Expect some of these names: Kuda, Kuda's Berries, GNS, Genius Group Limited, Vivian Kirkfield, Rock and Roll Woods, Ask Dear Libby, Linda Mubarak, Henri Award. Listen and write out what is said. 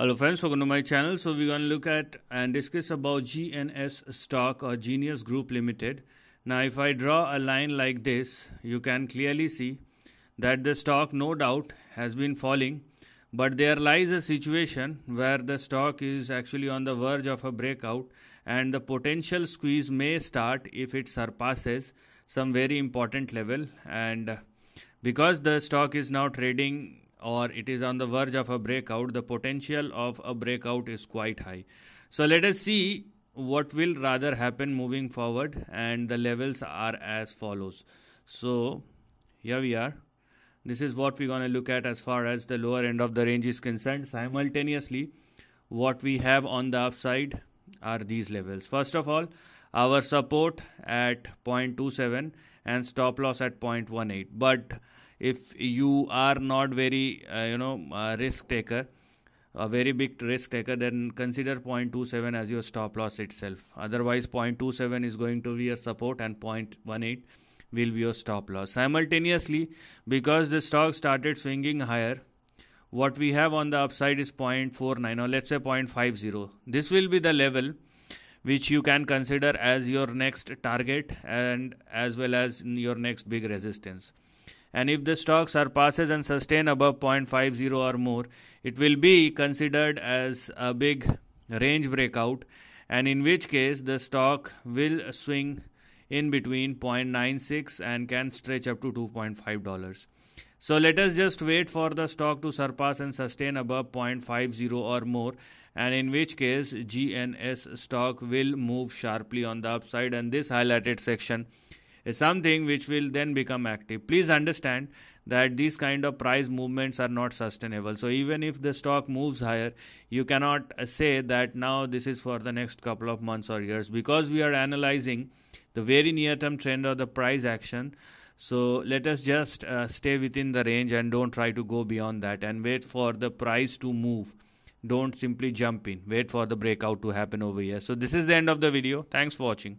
Hello friends, welcome to my channel. So we're going to look at and discuss about GNS stock or Genius Group Limited. Now if I draw a line like this, you can clearly see that the stock no doubt has been falling, but there lies a situation where the stock is actually on the verge of a breakout and the potential squeeze may start if it surpasses some very important level. And because the stock is now trading or it is on the verge of a breakout, the potential of a breakout is quite high. So let us see what will rather happen moving forward, and the levels are as follows. So here we are. This is what we're going to look at as far as the lower end of the range is concerned. Simultaneously, what we have on the upside are these levels. First of all, our support at 0.27 and stop loss at 0.18. But if you are not very, risk taker, a very big risk taker, then consider 0.27 as your stop loss itself. Otherwise, 0.27 is going to be your support and 0.18 will be your stop loss. Simultaneously, because the stock started swinging higher, what we have on the upside is 0.49 or let's say 0.50. This will be the level which you can consider as your next target and as well as your next big resistance. And if the stock surpasses and sustains above 0.50 or more, it will be considered as a big range breakout, and in which case the stock will swing in between 0.96 and can stretch up to $2.5. So let us just wait for the stock to surpass and sustain above 0.50 or more, and in which case GNS stock will move sharply on the upside, and this highlighted section is something which will then become active. Please understand that these kind of price movements are not sustainable. So even if the stock moves higher, you cannot say that now this is for the next couple of months or years, because we are analyzing the very near-term trend or the price action. So let us just stay within the range and don't try to go beyond that, and wait for the price to move. Don't simply jump in. Wait for the breakout to happen over here. So this is the end of the video. Thanks for watching.